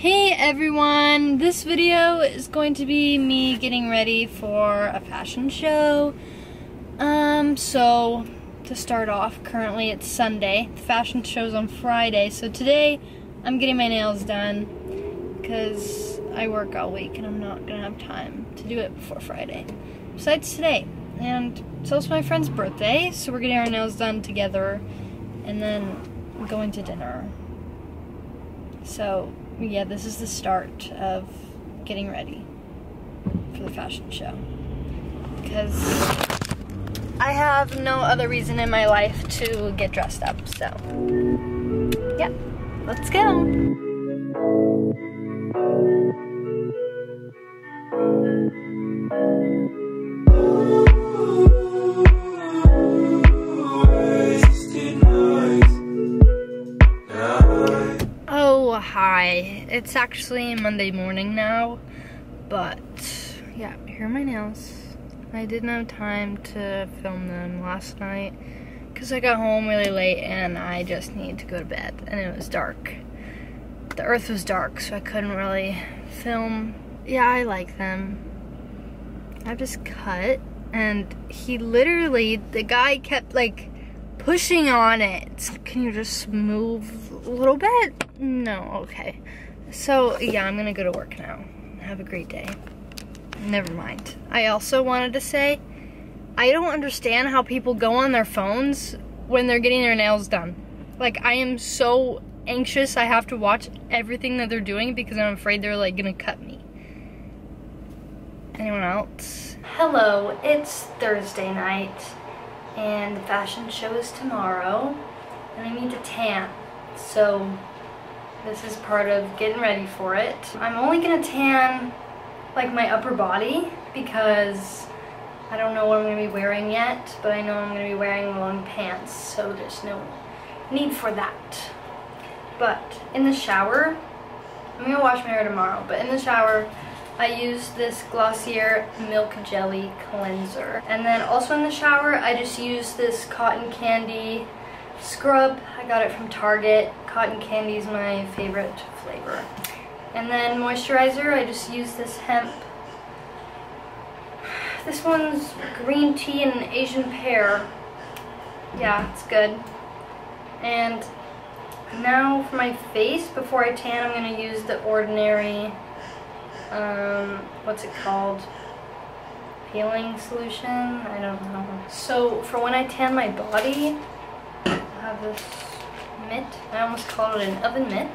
Hey everyone, this video is going to be me getting ready for a fashion show. So to start off, currently it's Sunday. The fashion show's on Friday, so today I'm getting my nails done because I work all week and I'm not gonna have time to do it before Friday. Besides today, and so it's my friend's birthday, so we're getting our nails done together and then going to dinner. So yeah, this is the start of getting ready for the fashion show because I have no other reason in my life to get dressed up, so yeah, let's go. Hi, it's actually Monday morning now, but yeah, here are my nails. I didn't have time to film them last night because I got home really late and I just needed to go to bed, and it was dark. The earth was dark, so I couldn't really film. Yeah, I like them. I've just cut, and he literally, the guy kept like pushing on it. Can you just move a little bit? No, okay. So yeah, I'm gonna go to work now. Have a great day. Never mind. I also wanted to say, I don't understand how people go on their phones when they're getting their nails done. Like, I am so anxious I have to watch everything that they're doing because I'm afraid they're like gonna cut me. Anyone else? Hello, it's Thursday night and the fashion show is tomorrow and I need to tan, so this is part of getting ready for it. I'm only gonna tan like my upper body because I don't know what I'm gonna be wearing yet, but I know I'm gonna be wearing long pants, so there's no need for that. But in the shower, I'm gonna wash my hair tomorrow, but in the shower I use this Glossier Milk Jelly Cleanser. And then also in the shower, I just use this Cotton Candy Scrub. I got it from Target. Cotton Candy is my favorite flavor. And then moisturizer, I just use this hemp. This one's green tea and an Asian pear. Yeah, it's good. And now for my face, before I tan, I'm gonna use The Ordinary what's it called? Peeling solution? I don't know. So for when I tan my body, I have this mitt. I almost called it an oven mitt,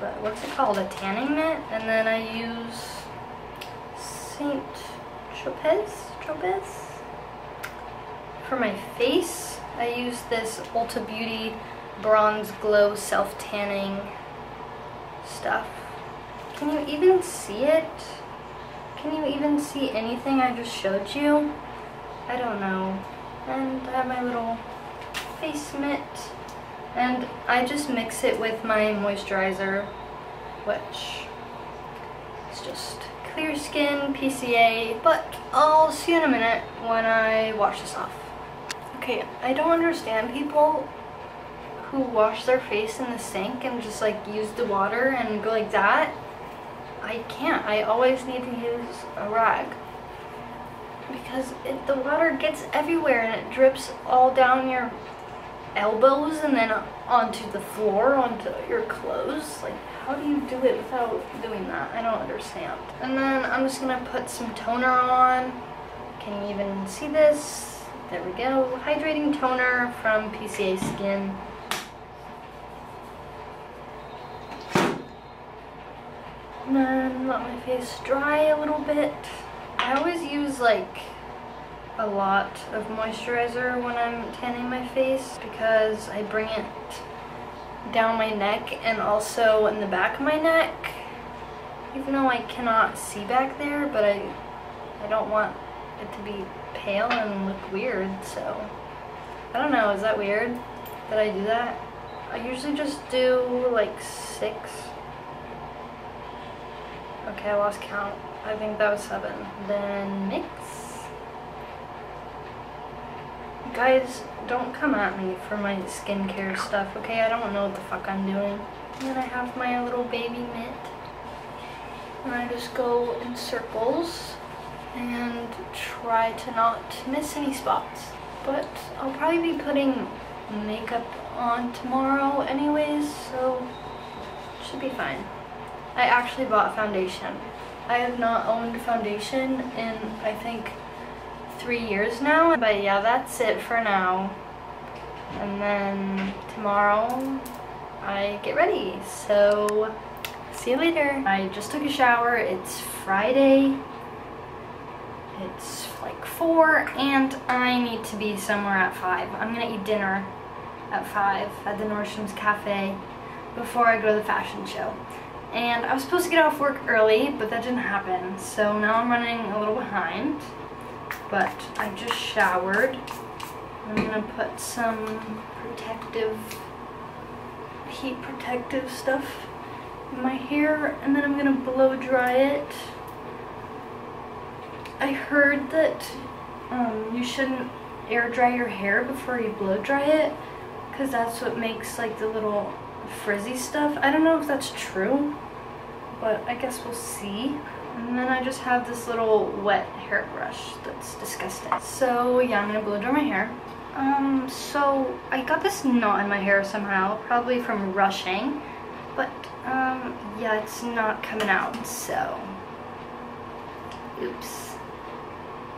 but what's it called? A tanning mitt? And then I use Saint Tropez? For my face, I use this Ulta Beauty Bronze Glow Self-Tanning stuff. Can you even see it? Can you even see anything I just showed you? I don't know. And I have my little face mitt. And I just mix it with my moisturizer, which is just Clear Skin, PCA. But I'll see you in a minute when I wash this off. Okay, I don't understand people who wash their face in the sink and just like use the water and go like that. I can't. I always need to use a rag because the water gets everywhere and it drips all down your elbows and then onto the floor, onto your clothes. Like, how do you do it without doing that? I don't understand. And then I'm just gonna put some toner on. Can you even see this? There we go. Hydrating toner from PCA Skin. And then let my face dry a little bit. I always use like a lot of moisturizer when I'm tanning my face because I bring it down my neck and also in the back of my neck, even though I cannot see back there, but I don't want it to be pale and look weird, so I don't know. Is that weird that I do that? I usually just do like 6. Okay, I lost count. I think that was 7. Then mix. Guys, don't come at me for my skincare stuff, okay? I don't know what the fuck I'm doing. And then I have my little baby mitt. and I just go in circles and try to not miss any spots. But I'll probably be putting makeup on tomorrow anyways, so it should be fine. I actually bought foundation. I have not owned foundation in, I think, 3 years now. But yeah, that's it for now. And then tomorrow I get ready. So, see you later. I just took a shower. It's Friday. It's like 4 and I need to be somewhere at 5. I'm gonna eat dinner at 5 at the Nordstrom's Cafe before I go to the fashion show. And I was supposed to get off work early, but that didn't happen. So now I'm running a little behind, but I just showered. I'm gonna put some protective, heat protective stuff in my hair, and then I'm gonna blow dry it. I heard that you shouldn't air dry your hair before you blow dry it, because that's what makes like the little frizzy stuff. I don't know if that's true, but I guess we'll see. And then I just have this little wet hairbrush that's disgusting. So yeah, I'm gonna blow dry my hair. So I got this knot in my hair somehow, probably from rushing, but yeah, it's not coming out, so oops.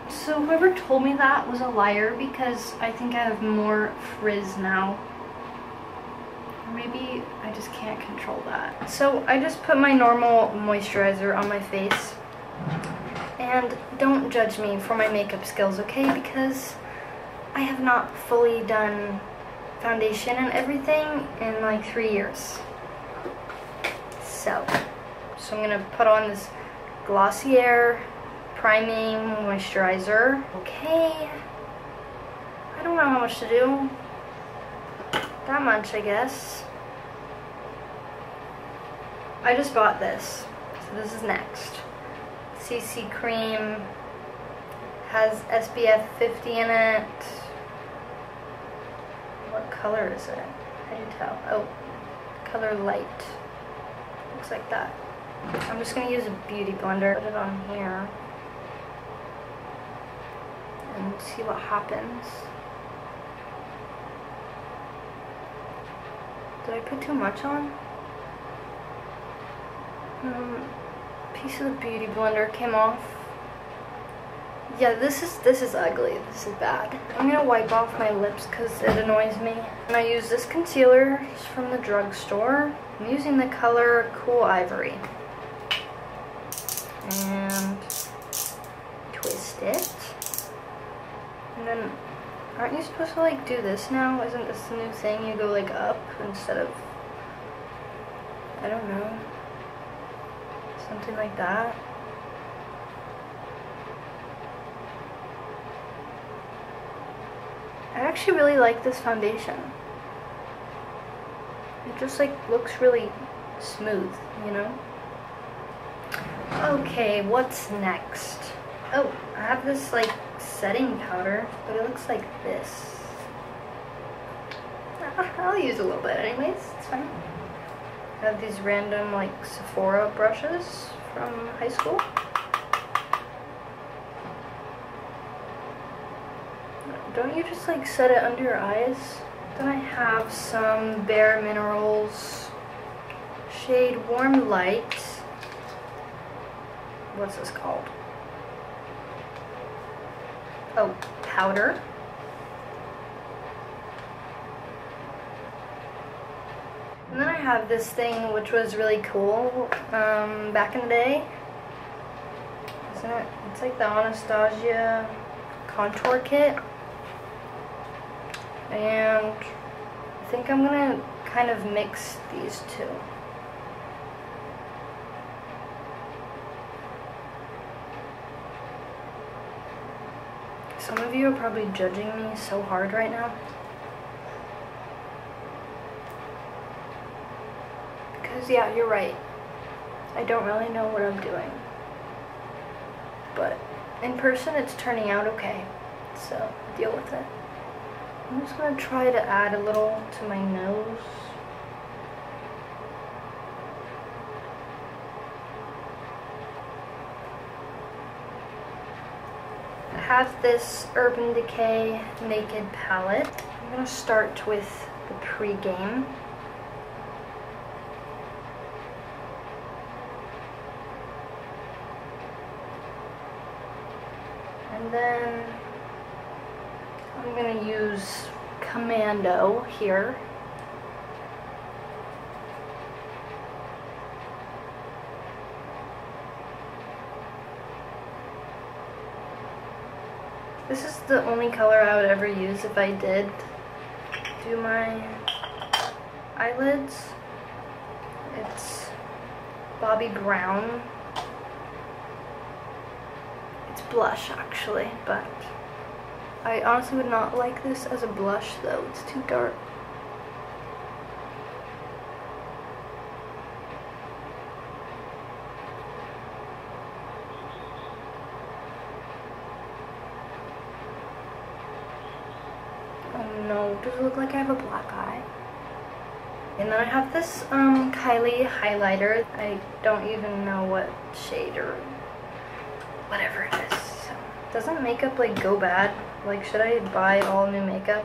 So whoever told me that was a liar, because I think I have more frizz now. Maybe I just can't control that. So I just put my normal moisturizer on my face. And don't judge me for my makeup skills, okay? Because I have not fully done foundation and everything in like 3 years. So I'm going to put on this Glossier priming moisturizer. Okay, I don't know how much to do. That much, I guess. I just bought this, so this is next. CC cream, has SPF 50 in it. What color is it? How do you tell? Oh, color light. Looks like that. I'm just gonna use a beauty blender, put it on here, and see what happens. Did I put too much on? Piece of the beauty blender came off. Yeah, this is ugly. This is bad. I'm gonna wipe off my lips because it annoys me. And I use this concealer from the drugstore. I'm using the color Cool Ivory. And twist it. And then, aren't you supposed to like do this now? Isn't this the new thing? You go like up instead of, I don't know, something like that. I actually really like this foundation. It just like looks really smooth, you know? Okay, what's next? Oh, I have this like setting powder, but it looks like this. I'll use a little bit anyways, it's fine. I have these random like Sephora brushes from high school. Don't you just like set it under your eyes? Then I have some Bare Minerals shade Warm Light. What's this called? Oh, powder. And then I have this thing which was really cool back in the day. Isn't it? It's like the Anastasia contour kit. And I think I'm gonna kind of mix these two. Some of you are probably judging me so hard right now, because yeah, you're right. I don't really know what I'm doing, but in person it's turning out okay, so deal with it. I'm just gonna try to add a little to my nose. have this Urban Decay Naked Palette. I'm going to start with the Pregame. And then I'm going to use Commando here. This is the only color I would ever use if I did do my eyelids. It's Bobbi Brown. It's blush actually, but I honestly would not like this as a blush though, it's too dark. Does it look like I have a black eye? And then I have this Kylie highlighter. I don't even know what shade or whatever it is. So, doesn't makeup like go bad? Like, should I buy all new makeup?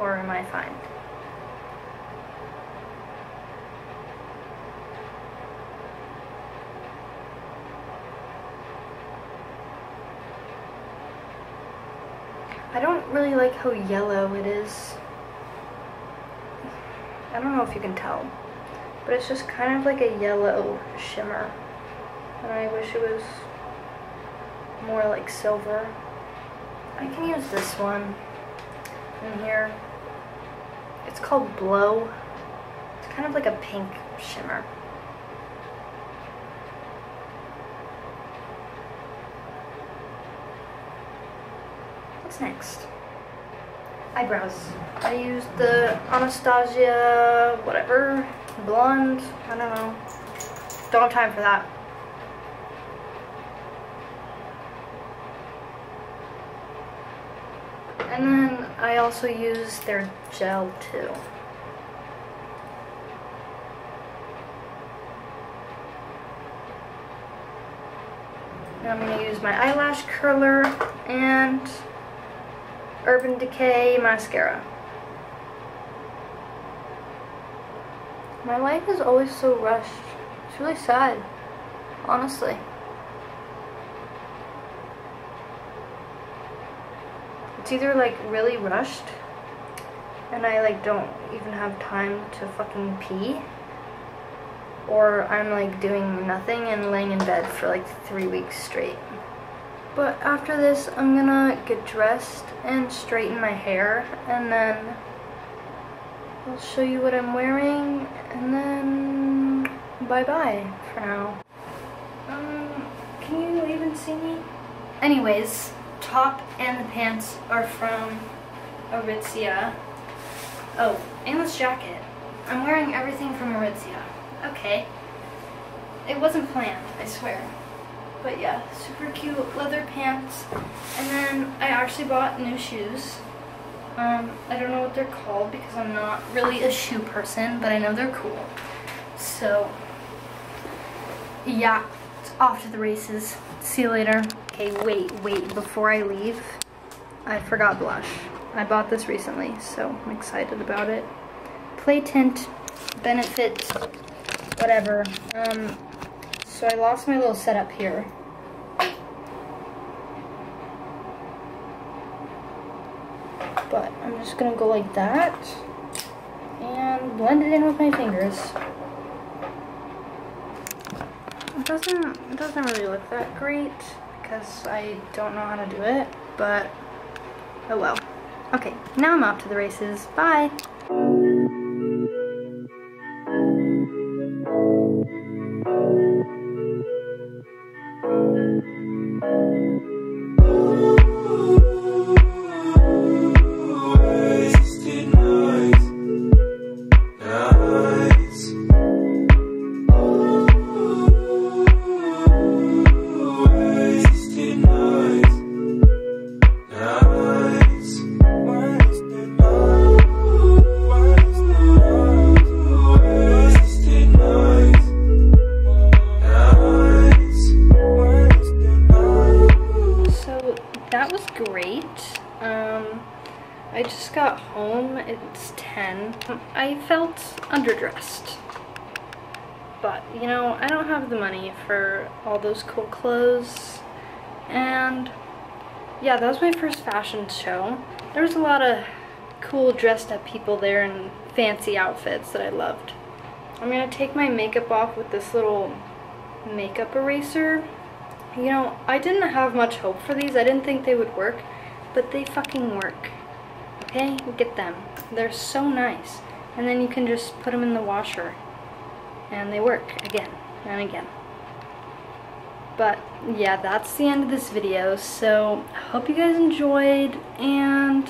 Or am I fine? I don't really like how yellow it is. I don't know if you can tell, but it's just kind of like a yellow shimmer. And I wish it was more like silver. I can use this one in here. It's called Blow. It's kind of like a pink shimmer. Next, eyebrows. I used the Anastasia whatever blonde, I don't know, don't have time for that. And then I also used their gel too. Now I'm going to use my eyelash curler and Urban Decay mascara. My life is always so rushed. It's really sad, honestly. It's either like really rushed and I like don't even have time to fucking pee, or I'm like doing nothing and laying in bed for like 3 weeks straight. But after this, I'm gonna get dressed and straighten my hair, and then I'll show you what I'm wearing, and then bye-bye for now. Can you even see me? Anyways, top and the pants are from Aritzia. Oh, and this jacket. I'm wearing everything from Aritzia. Okay. It wasn't planned, I swear. But yeah, super cute leather pants. And then I actually bought new shoes. I don't know what they're called because I'm not really a shoe person, but I know they're cool. So yeah, it's off to the races. See you later. Okay, wait, before I leave, I forgot blush. I bought this recently, so I'm excited about it. Play Tint, Benefit, whatever. So I lost my little setup here. But I'm just gonna go like that and blend it in with my fingers. It doesn't really look that great because I don't know how to do it, but oh well. Okay, now I'm off to the races. Bye! What? it's 10. I felt underdressed, but you know, I don't have the money for all those cool clothes. And yeah, that was my first fashion show. There was a lot of cool dressed up people there in fancy outfits that I loved. I'm gonna take my makeup off with this little makeup eraser. You know, I didn't have much hope for these. I didn't think they would work, but they fucking work. Okay, get them. They're so nice. And then you can just put them in the washer and they work again and again. But yeah, that's the end of this video. So I hope you guys enjoyed, and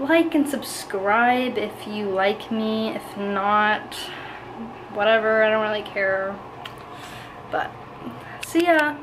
like and subscribe if you like me. If not, whatever, I don't really care. But see ya!